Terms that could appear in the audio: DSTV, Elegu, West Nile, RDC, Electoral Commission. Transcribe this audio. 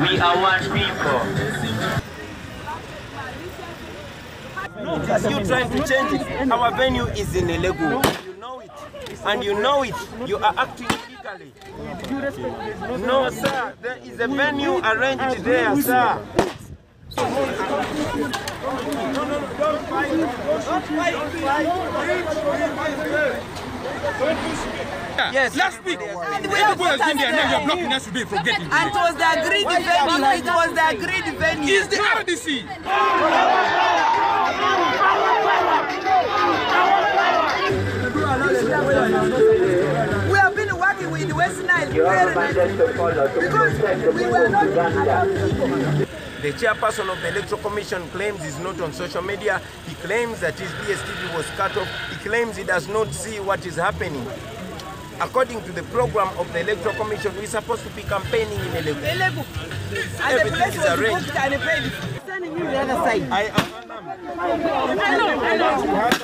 We are one people. No, it is you trying to change it. Our venue is in Elegu. You know it. And you know it. You are acting illegally. No, sir. There is a venue arranged there, sir. No, don't fight. Don't fight. Yes. Last week, everybody was in there, now you're blocking us today from getting. And it was the agreed venue. It was the agreed venue. It's the RDC. We have been working with West Nile very nicely because we were not allowed people. The chairperson of the Electoral Commission claims he's not on social media. He claims that his DSTV was cut off. He claims he does not see what is happening. According to the program of the Electoral Commission, we're supposed to be campaigning in Elegu. Everything is arranged. I am.